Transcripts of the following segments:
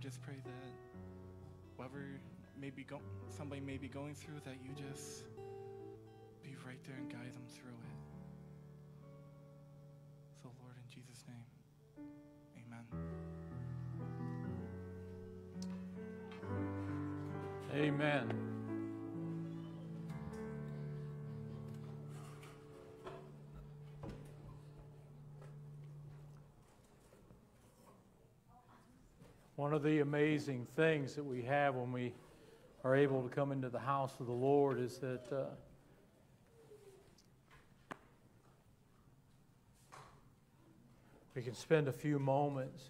just pray that whoever somebody may be going through, that you just be right there and guide them through it. So, Lord, in Jesus' name, amen. Amen. One of the amazing things that we have when we are able to come into the house of the Lord is that we can spend a few moments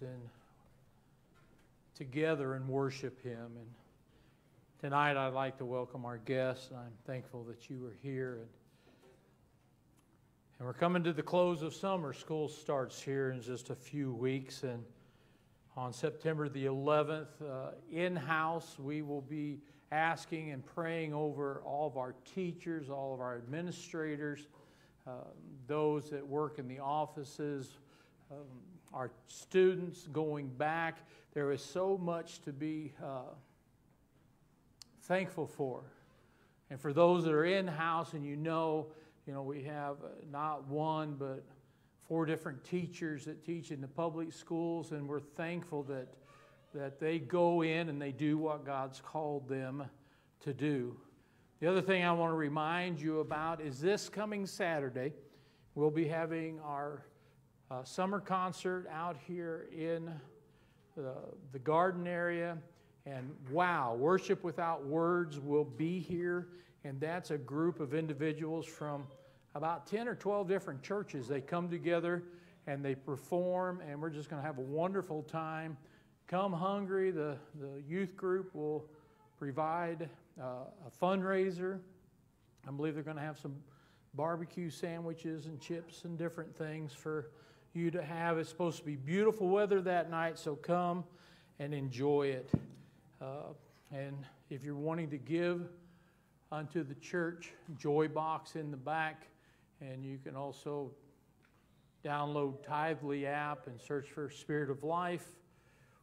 together and worship Him. And tonight I'd like to welcome our guests, and I'm thankful that you are here. And we're coming to the close of summer. School starts here in just a few weeks, and on September the 11th, in-house, we will be asking and praying over all of our teachers, all of our administrators, those that work in the offices, our students going back. There is so much to be thankful for. And for those that are in-house, and you know, we have not one, but 4 different teachers that teach in the public schools, and we're thankful that they go in and they do what God's called them to do. The other thing I want to remind you about is this coming Saturday, we'll be having our summer concert out here in the garden area. And wow, Worship Without Words will be here, and that's a group of individuals from about 10 or 12 different churches. They come together and they perform, and we're just going to have a wonderful time. Come hungry. The youth group will provide a fundraiser. I believe they're going to have some barbecue sandwiches and chips and different things for you to have. It's supposed to be beautiful weather that night, so come and enjoy it. And if you're wanting to give unto the church, Joy Box in the back. And you can also download Tithely app and search for Spirit of Life,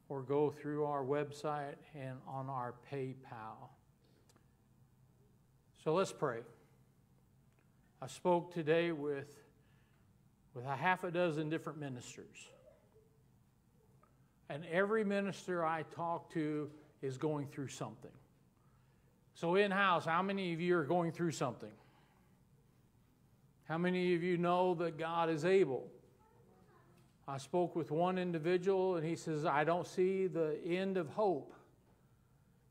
or go through our website and on our PayPal. So let's pray. I spoke today with a half a dozen different ministers. And every minister I talk to is going through something. So in-house, how many of you are going through something? How many of you know that God is able? I spoke with one individual, and he says, I don't see the end of hope.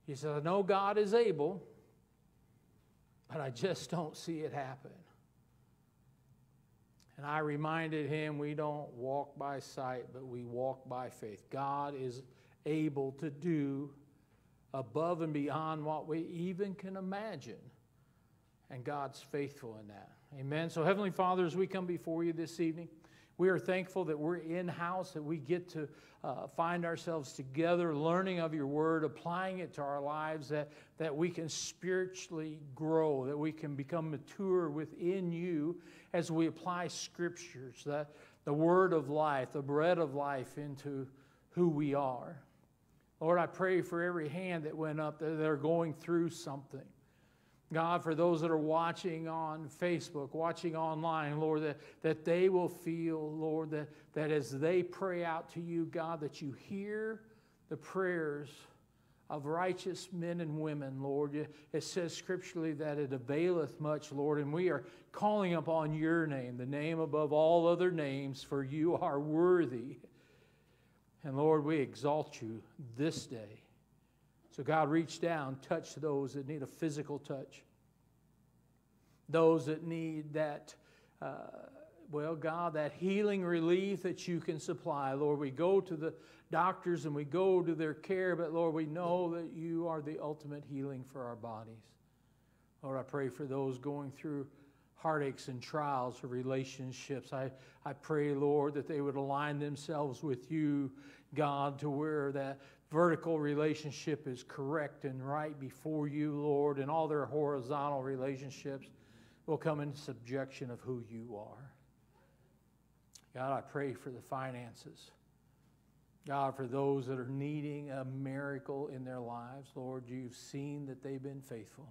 He says, I know God is able, but I just don't see it happen. And I reminded him, we don't walk by sight, but we walk by faith. God is able to do above and beyond what we even can imagine. And God's faithful in that. Amen. So, Heavenly Father, as we come before you this evening, we are thankful that we're in-house, that we get to find ourselves together, learning of your word, applying it to our lives, that we can spiritually grow, that we can become mature within you as we apply scriptures, the word of life, the bread of life, into who we are. Lord, I pray for every hand that went up, that they're going through something. God, for those that are watching on Facebook, watching online, Lord, that they will feel, Lord, that as they pray out to you, God, that you hear the prayers of righteous men and women, Lord. It says scripturally that it availeth much, Lord, and we are calling upon your name, the name above all other names, for you are worthy. And Lord, we exalt you this day. So, God, reach down, touch those that need a physical touch. Those that need that, God, that healing relief that you can supply. Lord, we go to the doctors and we go to their care, but, Lord, we know that you are the ultimate healing for our bodies. Lord, I pray for those going through heartaches and trials of relationships. I pray, Lord, that they would align themselves with you, God, to where that vertical relationship is correct and right before you, Lord, and all their horizontal relationships will come into subjection of who you are. God, I pray for the finances. God, for those that are needing a miracle in their lives, Lord, you've seen that they've been faithful.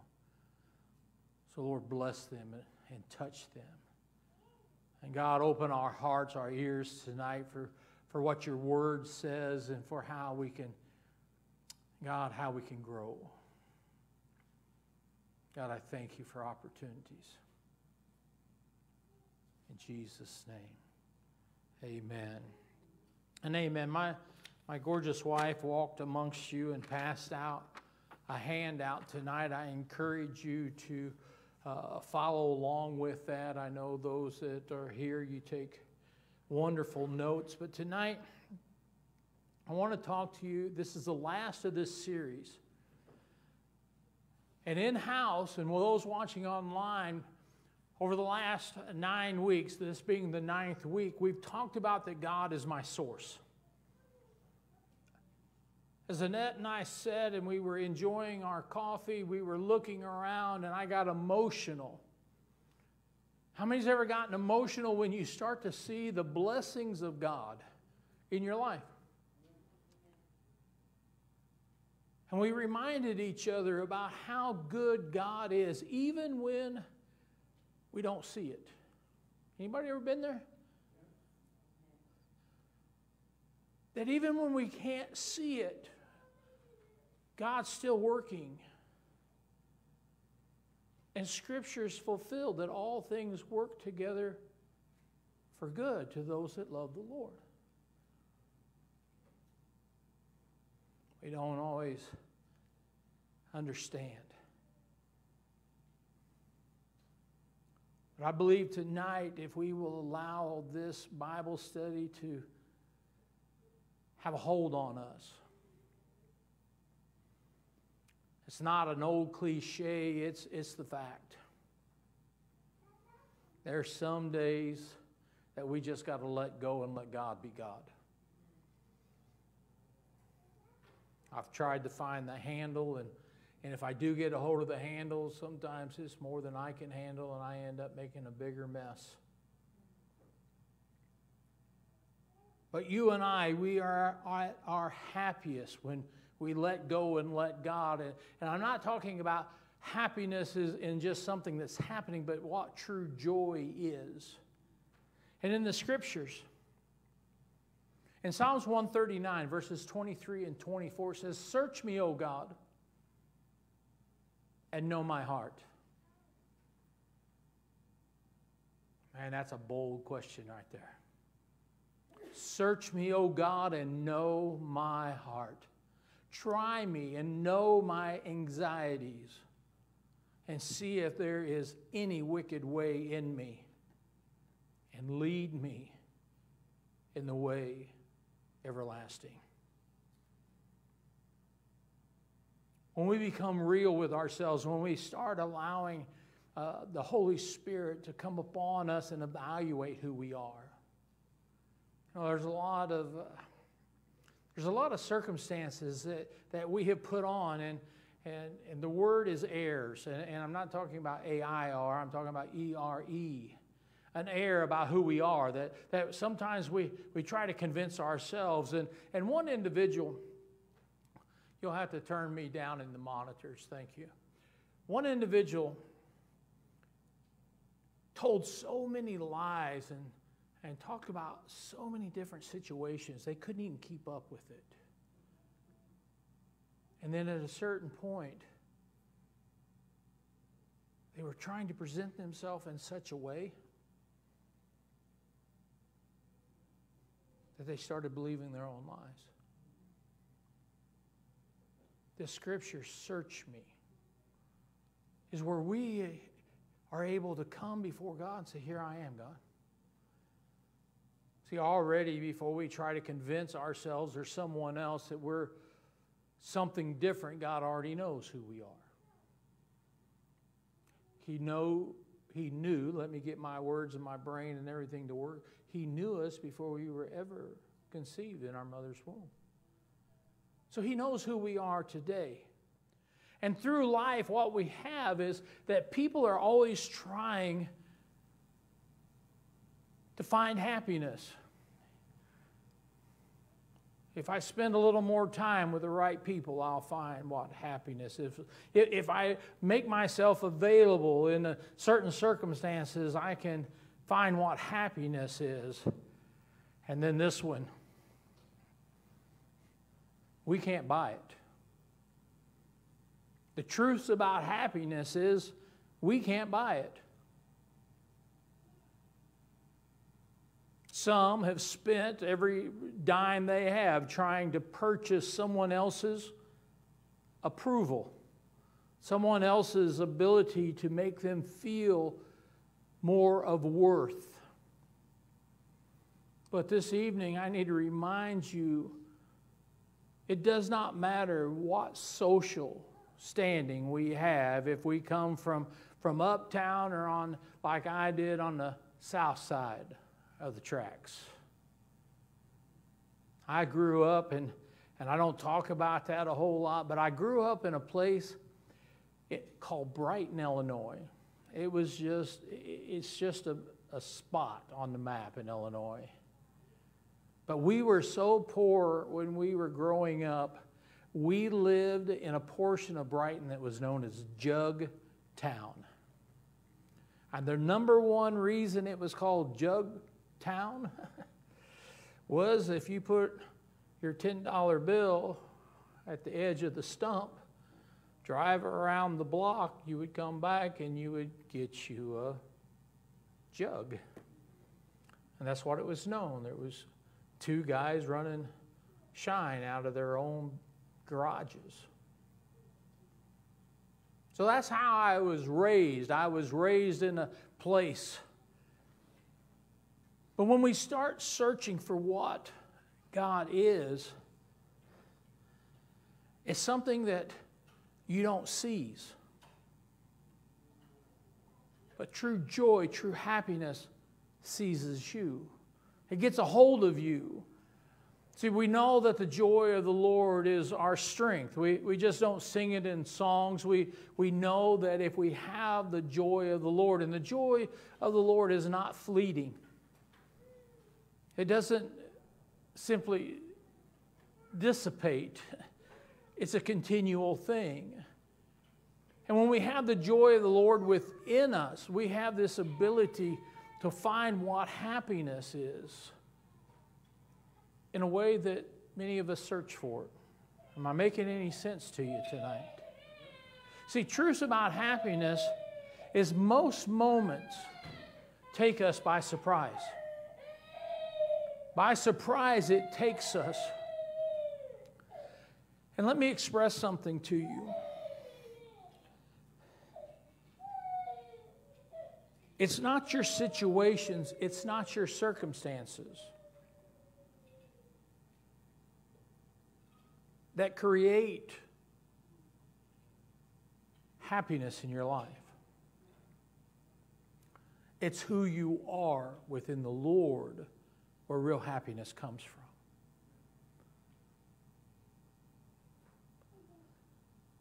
So, Lord, bless them and touch them. And, God, open our hearts, our ears tonight for what your word says and for how we can, God, how we can grow. God, I thank you for opportunities. In Jesus' name, amen. And amen. My gorgeous wife walked amongst you and passed out a handout tonight. I encourage you to follow along with that. I know those that are here, you take wonderful notes. But tonight, I want to talk to you. This is the last of this series. And in-house, and those watching online, over the last 9 weeks, this being the 9th week, we've talked about that God is my source. As Annette and I said, and we were enjoying our coffee, we were looking around, and I got emotional. How many's ever gotten emotional when you start to see the blessings of God in your life? And we reminded each other about how good God is, even when we don't see it. Anybody ever been there? That even when we can't see it, God's still working. And Scripture's fulfilled that all things work together for good to those that love the Lord. We don't always understand. But I believe tonight, if we will allow this Bible study to have a hold on us. It's not an old cliche, it's the fact. There are some days that we just got to let go and let God be God. I've tried to find the handle, and if I do get a hold of the handle, sometimes it's more than I can handle, and I end up making a bigger mess. But you and I, we are at our happiest when we let go and let God. And I'm not talking about happiness in just something that's happening, but what true joy is. And in the Scriptures, in Psalms 139, verses 23 and 24, says, "Search me, O God, and know my heart." Man, that's a bold question right there. Search me, O God, and know my heart. Try me and know my anxieties, and see if there is any wicked way in me, and lead me in the way everlasting. When we become real with ourselves, when we start allowing the Holy Spirit to come upon us and evaluate who we are, there's a lot of circumstances that we have put on, and the word is heirs, and I'm not talking about A-I-R, I'm talking about E-R-E, an heir about who we are, that sometimes we try to convince ourselves, and one individual, you'll have to turn me down in the monitors, thank you. One individual told so many lies and talked about so many different situations, they couldn't even keep up with it. And then at a certain point, they were trying to present themselves in such a way that they started believing their own lies. The Scripture, "Search me," is where we are able to come before God and say, "Here I am, God." See, already before we try to convince ourselves or someone else that we're something different, God already knows who we are. He knew, let me get my words and my brain and everything to work. He knew us before we were ever conceived in our mother's womb. So he knows who we are today. And through life, what we have is that people are always trying to find happiness. If I spend a little more time with the right people, I'll find what happiness is. If I make myself available in certain circumstances, I can find what happiness is. And then this one, we can't buy it. The truth about happiness is we can't buy it. Some have spent every dime they have trying to purchase someone else's approval, someone else's ability to make them feel more of worth. But this evening, I need to remind you, it does not matter what social standing we have, if we come from uptown or on, like I did, on the south side of the tracks. I grew up, and I don't talk about that a whole lot, but I grew up in a place called Brighton, Illinois. It was just, it's just a spot on the map in Illinois. But we were so poor when we were growing up, we lived in a portion of Brighton that was known as Jug Town. And the number one reason it was called Jug Town was if you put your $10 bill at the edge of the stump, drive around the block, you would come back and you would get you a jug. And that's what it was known. There was two guys running shine out of their own garages. So that's how I was raised. I was raised in a place. But when we start searching for what God is, it's something that you don't seize. But true joy, true happiness seizes you. It gets a hold of you. See, we know that the joy of the Lord is our strength. We just don't sing it in songs. We know that if we have the joy of the Lord, and the joy of the Lord is not fleeting. It doesn't simply dissipate. It's a continual thing. And when we have the joy of the Lord within us, we have this ability to find what happiness is in a way that many of us search for it. Am I making any sense to you tonight? See, truths about happiness is most moments take us by surprise. By surprise, it takes us. And let me express something to you. It's not your situations, it's not your circumstances that create happiness in your life. It's who you are within the Lord where real happiness comes from.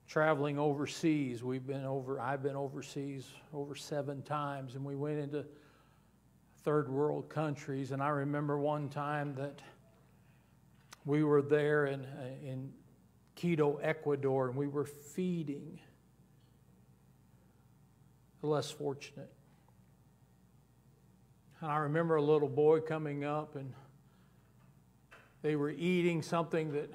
Traveling overseas, I've been overseas over 7 times, and we went into third world countries, and I remember one time that we were there in Quito, Ecuador, and we were feeding the less fortunate. And I remember a little boy coming up, and they were eating something that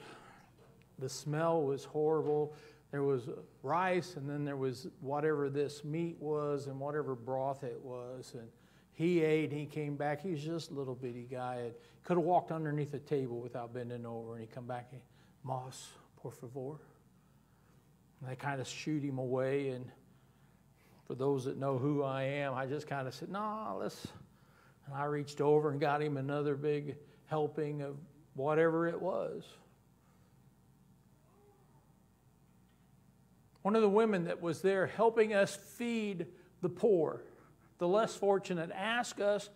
the smell was horrible. There was rice, and then there was whatever this meat was and whatever broth it was. And he ate, and he came back. He was just a little bitty guy. And could have walked underneath the table without bending over, and he'd come back and, "Moss, por favor." And they kind of shooed him away, and for those that know who I am, I just kind of said, "No, let's," and I reached over and got him another big helping of whatever it was. One of the women that was there helping us feed the poor, the less fortunate, asked us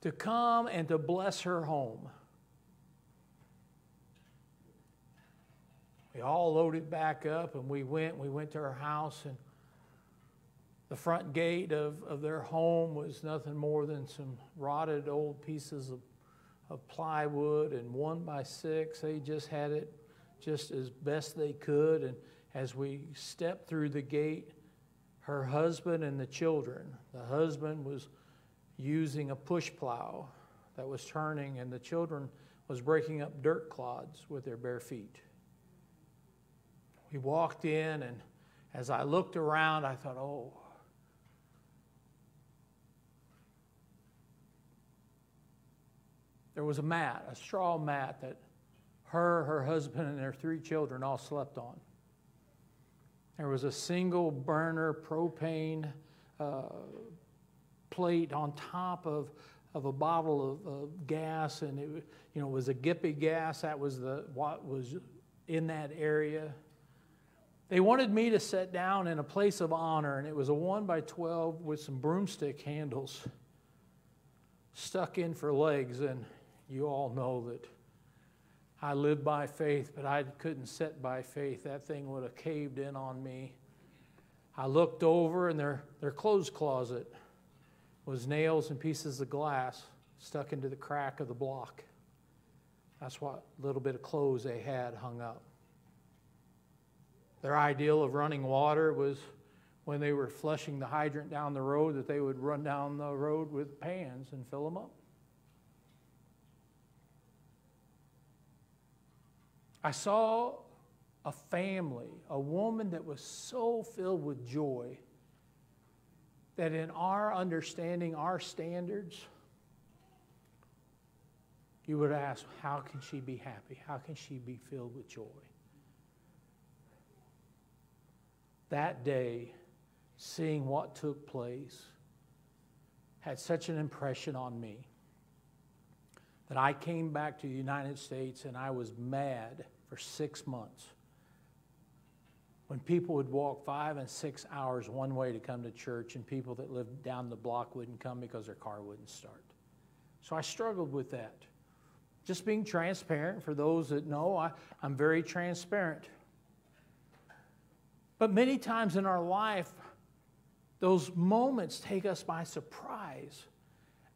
to come and to bless her home. We all loaded back up, and we went to her house, and the front gate of their home was nothing more than some rotted old pieces of, of plywood and 1x6. They just had it just as best they could. And as we stepped through the gate, her husband and the children, the husband was using a push plow that was turning, and the children was breaking up dirt clods with their bare feet. We walked in, and as I looked around, I thought, oh, there was a mat, a straw mat that her husband, and their 3 children all slept on. There was a single burner propane plate on top of a bottle of gas, and it, you know, was a Gippy gas. That was what was in that area. They wanted me to sit down in a place of honor, and it was a 1x12 with some broomstick handles stuck in for legs, and you all know that I lived by faith, but I couldn't sit by faith. That thing would have caved in on me. I looked over, and their clothes closet was nails and pieces of glass stuck into the crack of the block. That's what little bit of clothes they had hung up. Their ideal of running water was when they were flushing the hydrant down the road, that they would run down the road with pans and fill them up. I saw a family, a woman that was so filled with joy that in our understanding, our standards, you would ask, how can she be happy? How can she be filled with joy? That day, seeing what took place had such an impression on me that I came back to the United States, and I was mad for 6 months when people would walk 5 and 6 hours one way to come to church, and people that lived down the block wouldn't come because their car wouldn't start. So I struggled with that. Just being transparent, for those that know, I'm very transparent. But many times in our life, those moments take us by surprise.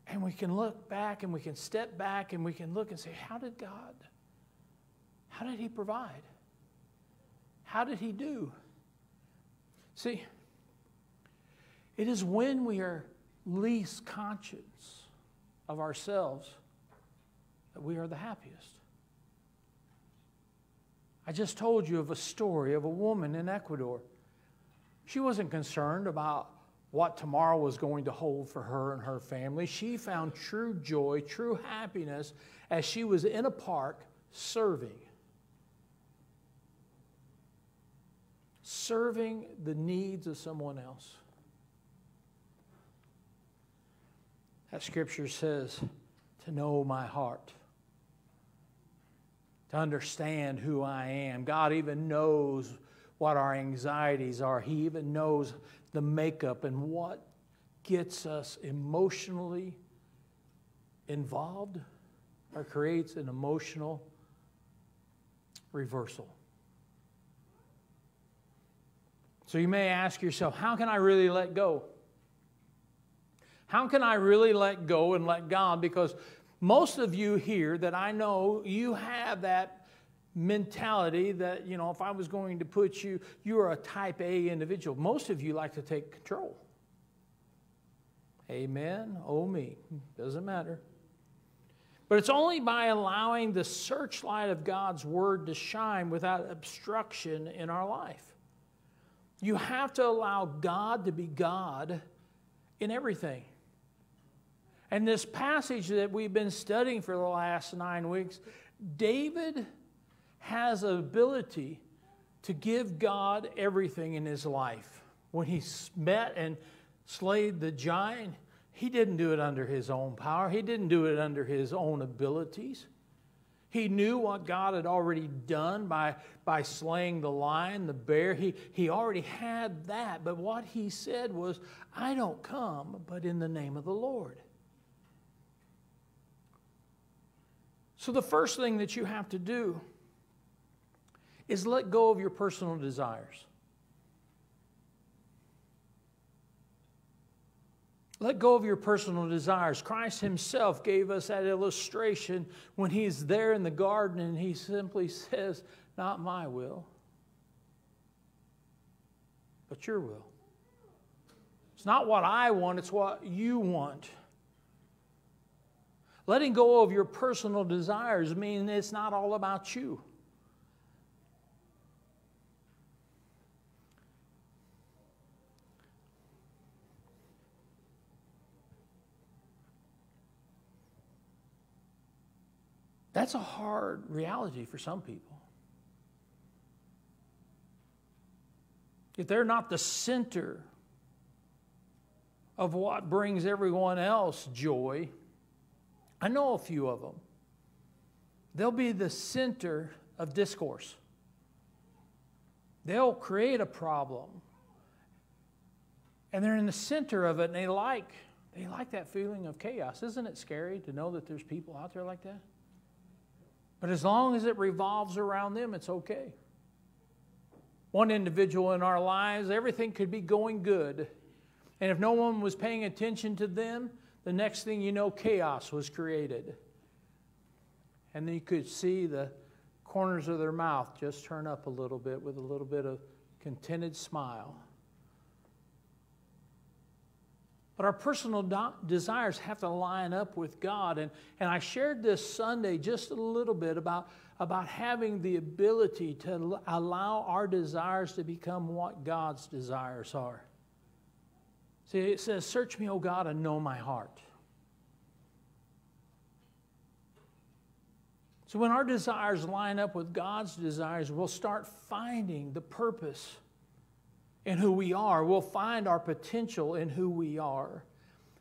And we can look back, and we can step back, and we can look and say, how did He provide? How did He do? See, it is when we are least conscious of ourselves that we are the happiest. I just told you of a story of a woman in Ecuador. She wasn't concerned about what tomorrow was going to hold for her and her family. She found true joy, true happiness as she was in a park serving. Serving the needs of someone else. That scripture says, to know my heart. To understand who I am. God even knows what our anxieties are. He even knows the makeup and what gets us emotionally involved or creates an emotional reversal. So you may ask yourself, how can I really let go? How can I really let go and let God? Because most of you here that I know, you have that mentality that, you know, if I was going to put you, you are a type A individual. Most of you like to take control. Amen. Oh, me. Doesn't matter. But it's only by allowing the searchlight of God's Word to shine without obstruction in our life. You have to allow God to be God in everything. And this passage that we've been studying for the last 9 weeks, David has the ability to give God everything in his life. When he met and slayed the giant, he didn't do it under his own power. He didn't do it under his own abilities. He knew what God had already done by slaying the lion, the bear. He already had that. But what he said was, I don't come, but in the name of the Lord. So the first thing that you have to do is let go of your personal desires. Let go of your personal desires. Christ himself gave us that illustration when he's there in the garden and he simply says, not my will, but your will. It's not what I want, it's what you want. Letting go of your personal desires means it's not all about you. That's a hard reality for some people. If they're not the center of what brings everyone else joy, I know a few of them. They'll be the center of discourse. They'll create a problem. And they're in the center of it, and they like that feeling of chaos. Isn't it scary to know that there's people out there like that? But as long as it revolves around them, it's okay. One individual in our lives, everything could be going good. And if no one was paying attention to them, the next thing you know, chaos was created. And then you could see the corners of their mouth just turn up a little bit with a little bit of contented smile. But our personal desires have to line up with God. And I shared this Sunday just a little bit about having the ability to allow our desires to become what God's desires are. See, it says, search me, O God, and know my heart. So when our desires line up with God's desires, we'll start finding the purpose in who we are. We'll find our potential in who we are.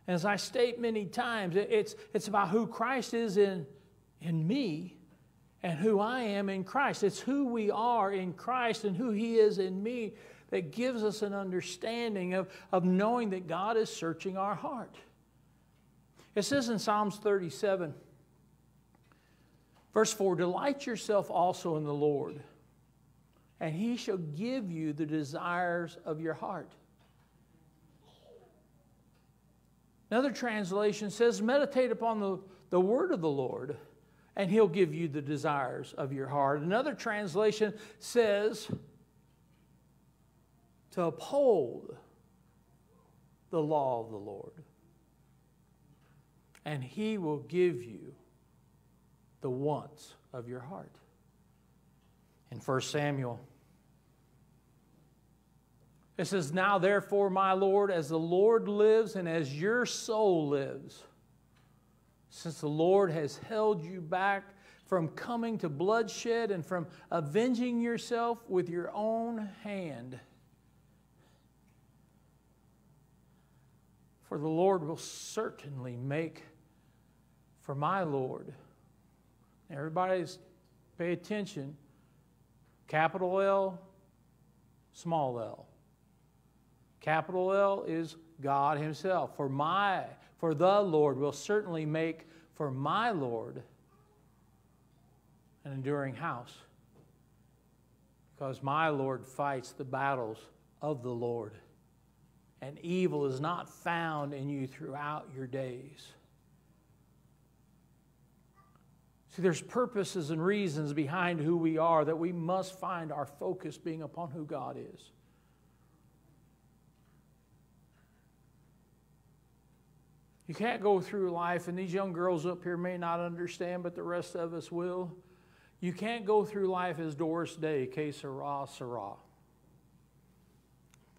As I state many times, it's about who Christ is in me and who I am in Christ. It's who we are in Christ and who he is in me that gives us an understanding of knowing that God is searching our heart. It says in Psalms 37, verse 4, delight yourself also in the Lord, and he shall give you the desires of your heart. Another translation says, meditate upon the word of the Lord, and he'll give you the desires of your heart. Another translation says, to uphold the law of the Lord, and he will give you the wants of your heart. In 1 Samuel, it says, now therefore, my Lord, as the Lord lives and as your soul lives, since the Lord has held you back from coming to bloodshed and from avenging yourself with your own hand, for the Lord will certainly make for my Lord. Everybody's pay attention. Capital L, small l. Capital L is God himself. For the Lord will certainly make for my Lord an enduring house, because my Lord fights the battles of the Lord, and evil is not found in you throughout your days. See, there's purposes and reasons behind who we are that we must find our focus being upon who God is. You can't go through life, and these young girls up here may not understand, but the rest of us will. You can't go through life as Doris Day, que sera, sera.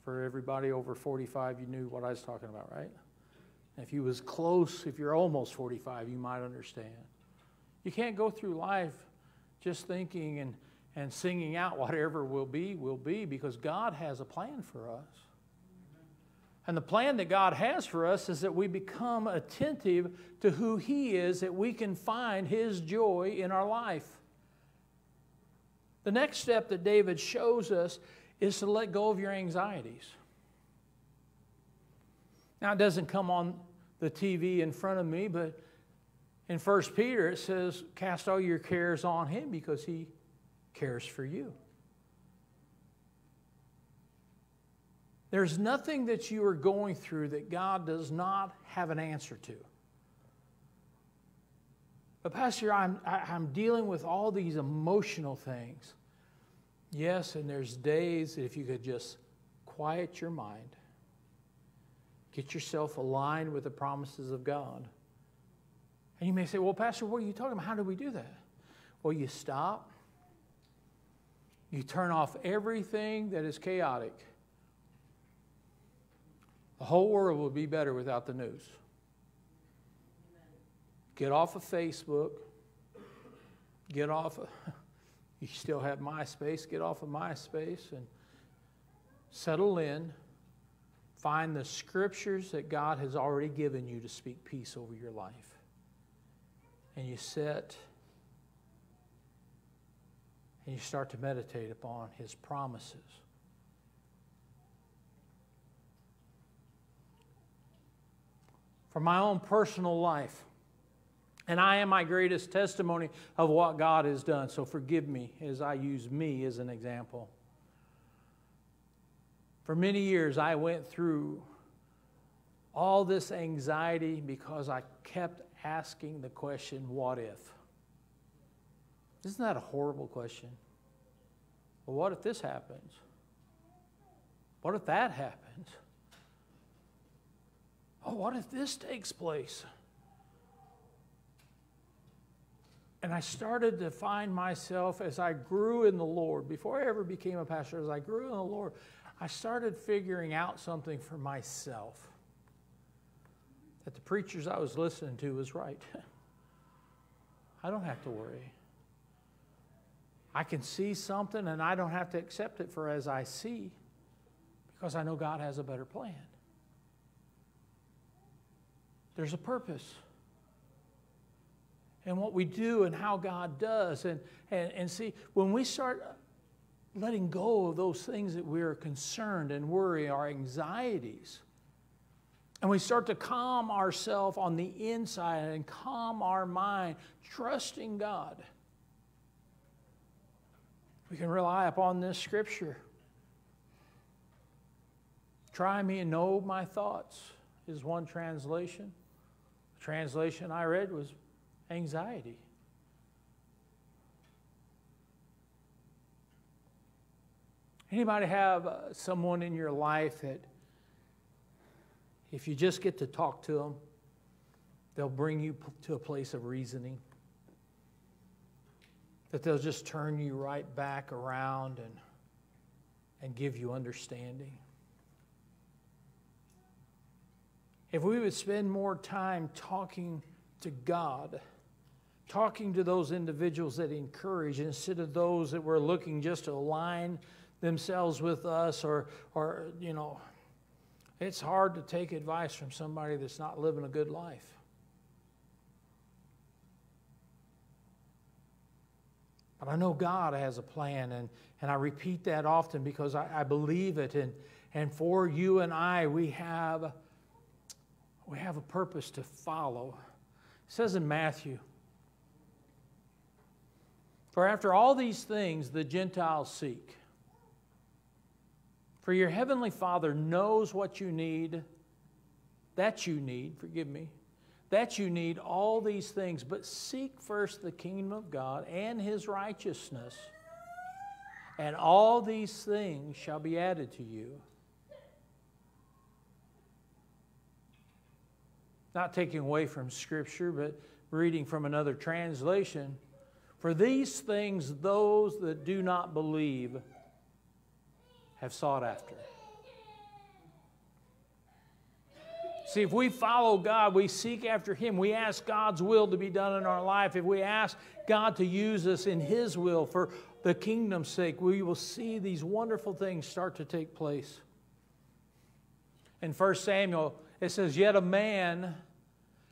For everybody over 45, you knew what I was talking about, right? If you was close, if you're almost 45, you might understand. You can't go through life just thinking and singing out whatever will be, because God has a plan for us. And the plan that God has for us is that we become attentive to who he is, that we can find his joy in our life. The next step that David shows us is to let go of your anxieties. Now, it doesn't come on the TV in front of me, but in 1 Peter, it says, cast all your cares on him because he cares for you. There's nothing that you are going through that God does not have an answer to. But Pastor, I'm dealing with all these emotional things. Yes, and there's days that if you could just quiet your mind, get yourself aligned with the promises of God. And you may say, well, Pastor, what are you talking about? How do we do that? Well, you stop. You turn off everything that is chaotic. The whole world will be better without the news. Get off of Facebook. Get off of, you still have MySpace. Get off of MySpace and settle in. Find the scriptures that God has already given you to speak peace over your life. And you sit and you start to meditate upon His promises. From my own personal life, and I am my greatest testimony of what God has done, so forgive me as I use me as an example. For many years, I went through all this anxiety because I kept asking the question, what if? Isn't that a horrible question? Well, what if this happens? What if that happens? Oh, what if this takes place? And I started to find myself, as I grew in the Lord, before I ever became a pastor, as I grew in the Lord, I started figuring out something for myself. That the preachers I was listening to was right. I don't have to worry. I can see something and I don't have to accept it for as I see, because I know God has a better plan. There's a purpose in what we do and how God does. And see, when we start letting go of those things that we are concerned and worry, our anxieties, and we start to calm ourselves on the inside and calm our mind, trusting God, we can rely upon this scripture. Try me and know my thoughts is one translation. The translation I read was anxiety. Anybody have someone in your life that if you just get to talk to them, they'll bring you to a place of reasoning? That they'll just turn you right back around and give you understanding. If we would spend more time talking to God, talking to those individuals that encourage, instead of those that were looking just to align themselves with us, or you know, it's hard to take advice from somebody that's not living a good life. But I know God has a plan, and I repeat that often because I believe it. And for you and I, we have a purpose to follow. It says in Matthew, for after all these things the Gentiles seek, for your heavenly Father knows what you need, that you need all these things, but seek first the kingdom of God and His righteousness, and all these things shall be added to you. Not taking away from Scripture, but reading from another translation, for these things those that do not believe have sought after. See, if we follow God, we seek after Him. We ask God's will to be done in our life. If we ask God to use us in His will for the kingdom's sake, we will see these wonderful things start to take place. In 1 Samuel, it says, yet a man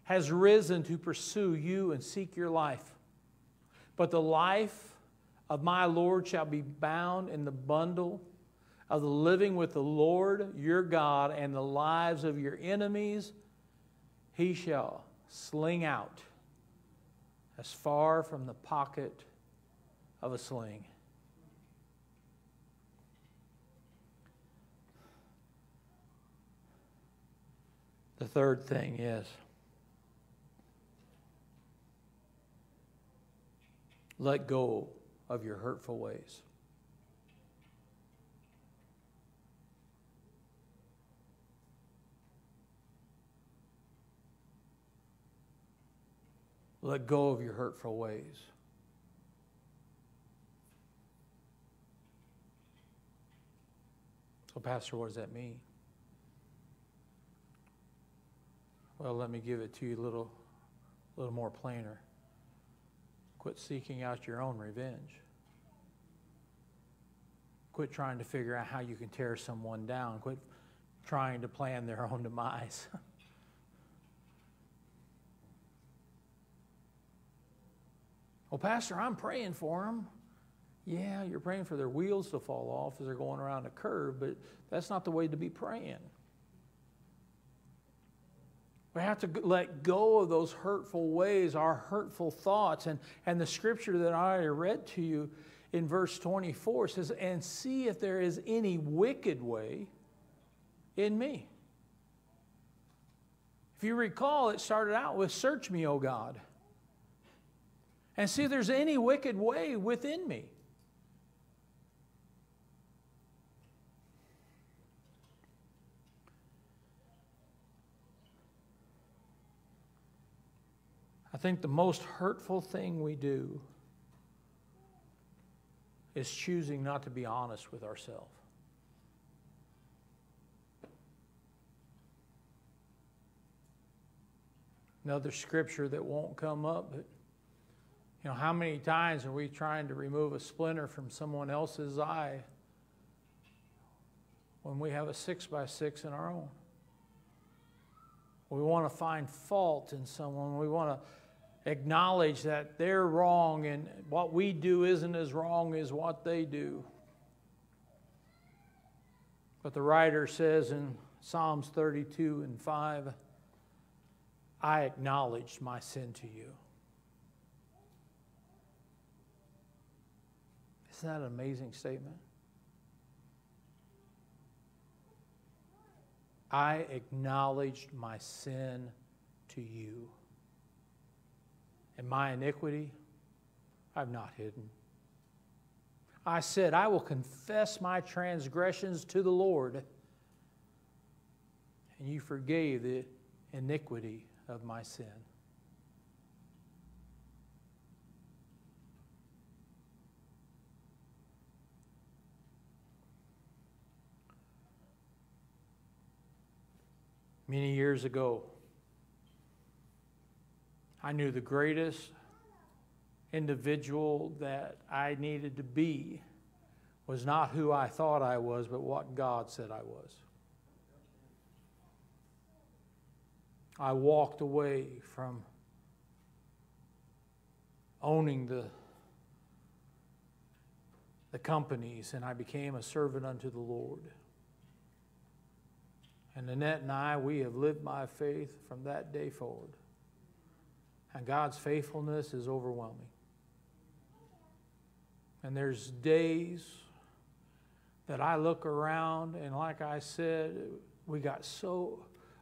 has risen to pursue you and seek your life. But the life of my Lord shall be bound in the bundle of the living with the Lord your God, and the lives of your enemies He shall sling out as far from the pocket of a sling. The third thing is, let go of your hurtful ways. Let go of your hurtful ways. So, Pastor, what does that mean? Well, let me give it to you a little more plainer. Quit seeking out your own revenge. Quit trying to figure out how you can tear someone down. Quit trying to plan their own demise. Well, Pastor, I'm praying for them. Yeah, you're praying for their wheels to fall off as they're going around a curve, but that's not the way to be praying. We have to let go of those hurtful ways, our hurtful thoughts. And the scripture that I already read to you in verse 24 says, and see if there is any wicked way in me. If you recall, it started out with, search me, O God, and see if there's any wicked way within me. I think the most hurtful thing we do is choosing not to be honest with ourselves. Another scripture that won't come up, but you know, how many times are we trying to remove a splinter from someone else's eye when we have a 6x6 in our own? We want to find fault in someone. We want to acknowledge that they're wrong and what we do isn't as wrong as what they do. But the writer says in Psalms 32:5, I acknowledged my sin to you. Isn't that an amazing statement? I acknowledged my sin to you. And my iniquity, I've not hidden. I said, I will confess my transgressions to the Lord, and you forgave the iniquity of my sin. Many years ago, I knew the greatest individual that I needed to be was not who I thought I was, but what God said I was. I walked away from owning the companies, and I became a servant unto the Lord. And Annette and I, we have lived by faith from that day forward. And God's faithfulness is overwhelming. And there's days that I look around, and like I said,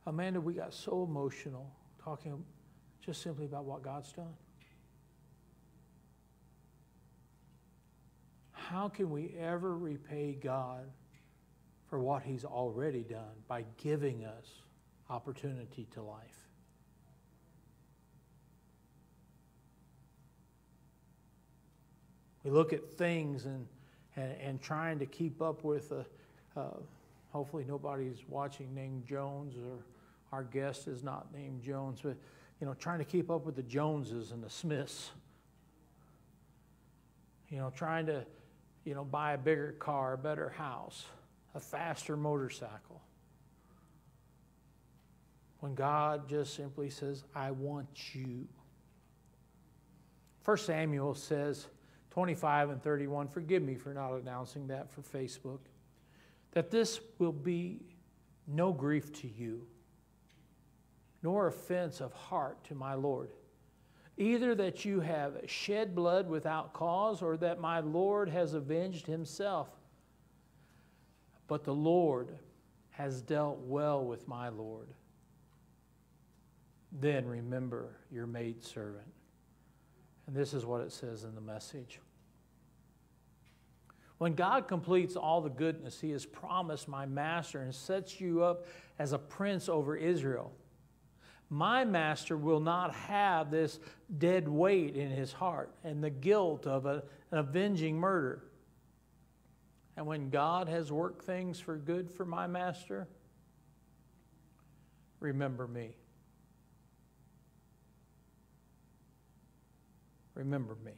Amanda, we got so emotional talking just simply about what God's done. How can we ever repay God for what He's already done by giving us opportunity to life? We look at things and trying to keep up with, hopefully nobody's watching named Jones, or our guest is not named Jones, but you know, trying to keep up with the Joneses and the Smiths. You know, trying to, you know, buy a bigger car, a better house, a faster motorcycle, when God just simply says, I want you. 1 Samuel says, 25 and 31, forgive me for not announcing that for Facebook, that this will be no grief to you, nor offense of heart to my Lord, either that you have shed blood without cause, or that my Lord has avenged himself. But the Lord has dealt well with my Lord, Then remember your maidservant. And this is what it says in the message. When God completes all the goodness He has promised my master and sets you up as a prince over Israel, my master will not have this dead weight in his heart and the guilt of an avenging murder. And when God has worked things for good for my master, remember me. Remember me.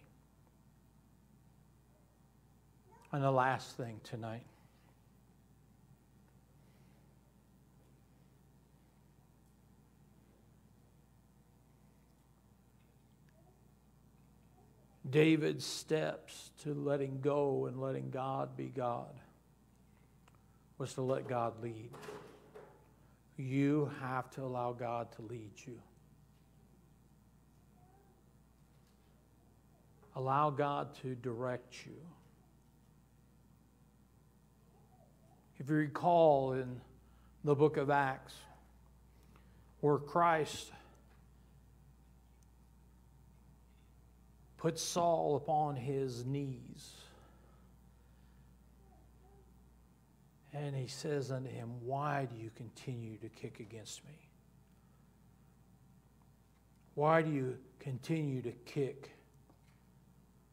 And the last thing tonight. David's steps to letting go and letting God be God was to let God lead. You have to allow God to lead you. Allow God to direct you. If you recall in the book of Acts, where Christ put Saul upon his knees, and he says unto him, "Why do you continue to kick against me? Why do you continue to kick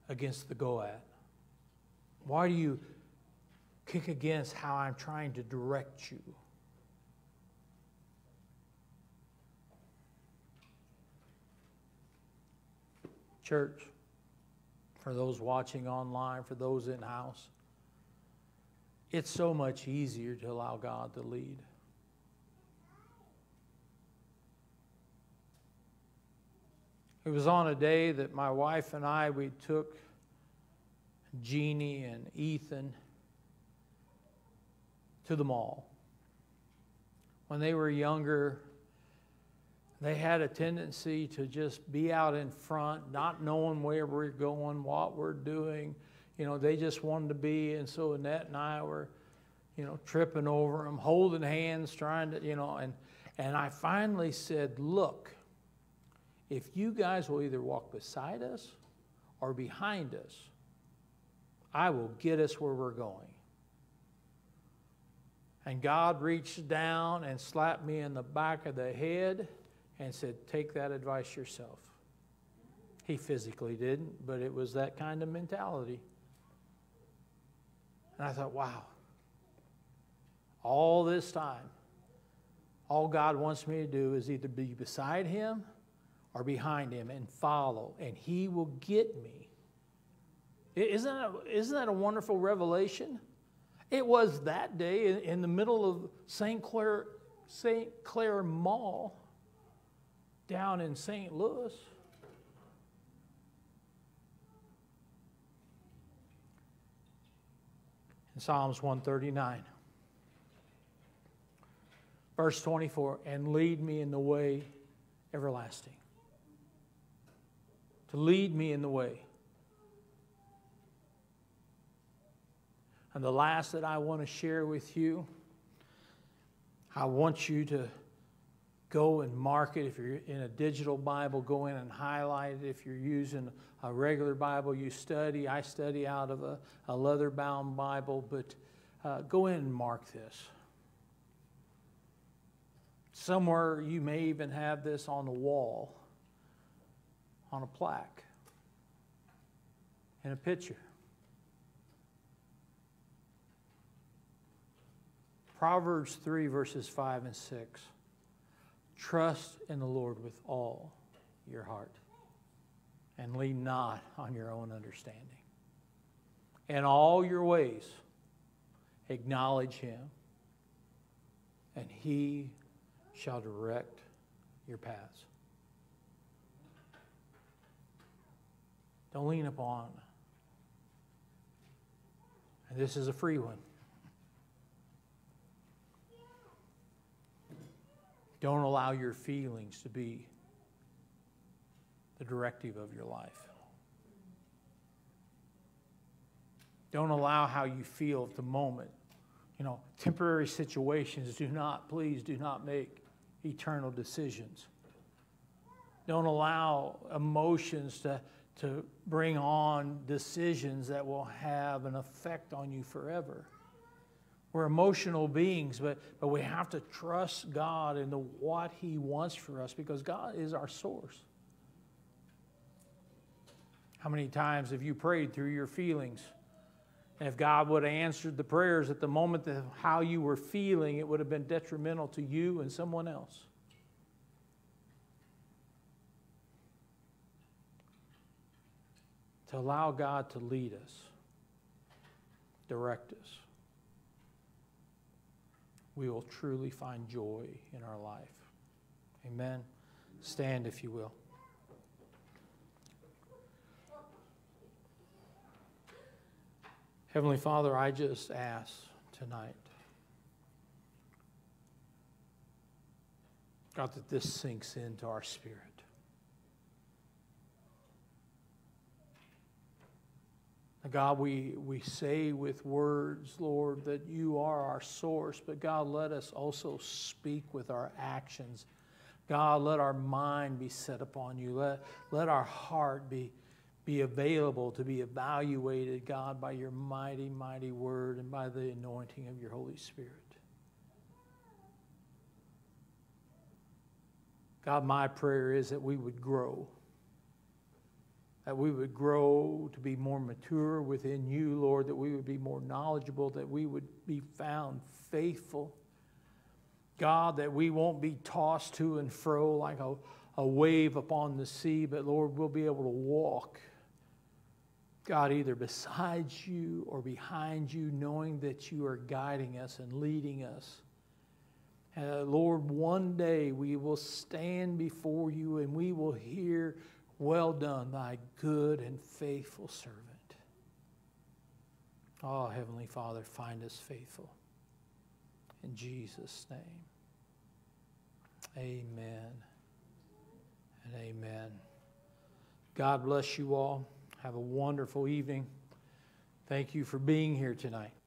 against the Goad? Why do you kick against how I'm trying to direct you?" Church, for those watching online, for those in-house, it's so much easier to allow God to lead. It was on a day that my wife and I, we took Jeannie and Ethan to the mall. When they were younger, they had a tendency to just be out in front, not knowing where we're going, what we're doing. You know, they just wanted to be, and so Annette and I were, you know, tripping over them, holding hands, trying to, you know, and I finally said, "Look, if you guys will either walk beside us or behind us, I will get us where we're going." And God reached down and slapped me in the back of the head and said, "Take that advice yourself." He physically didn't, but it was that kind of mentality. And I thought, wow, all this time, all God wants me to do is either be beside Him or behind Him and follow, and He will get me. Isn't that a wonderful revelation? It was that day in the middle of St. Clair Mall down in St. Louis. In Psalms 139, verse 24, "And lead me in the way everlasting." To lead me in the way. And the last that I want to share with you, I want you to go and mark it. If you're in a digital Bible, go in and highlight it. If you're using a regular Bible, you study. I study out of a leather-bound Bible, but go in and mark this. Somewhere you may even have this on the wall, on a plaque, in a picture. Proverbs 3, verses 5 and 6. "Trust in the Lord with all your heart, and lean not on your own understanding. In all your ways acknowledge Him, and He shall direct your paths." Don't lean upon. And this is a free one. Don't allow your feelings to be the directive of your life. Don't allow how you feel at the moment. You know, temporary situations do not, please do not make eternal decisions. Don't allow emotions to bring on decisions that will have an effect on you forever. We're emotional beings, but we have to trust God in what He wants for us, because God is our source. How many times have you prayed through your feelings? And if God would have answered the prayers at the moment of how you were feeling, it would have been detrimental to you and someone else. To allow God to lead us, direct us, we will truly find joy in our life. Amen. Stand, if you will. Heavenly Father, I just ask tonight, God, that this sinks into our spirit. God, we say with words, Lord, that you are our source, but God, let us also speak with our actions. God, let our mind be set upon you. Let our heart be available to be evaluated, God, by your mighty, mighty word and by the anointing of your Holy Spirit. God, my prayer is that we would grow. That we would grow to be more mature within you, Lord, that we would be more knowledgeable, that we would be found faithful. God, that we won't be tossed to and fro like a wave upon the sea, but Lord, we'll be able to walk, God, either beside you or behind you, knowing that you are guiding us and leading us. Lord, one day we will stand before you and we will hear, "Well done, thy good and faithful servant." Oh, Heavenly Father, find us faithful. In Jesus' name, amen and amen. God bless you all. Have a wonderful evening. Thank you for being here tonight.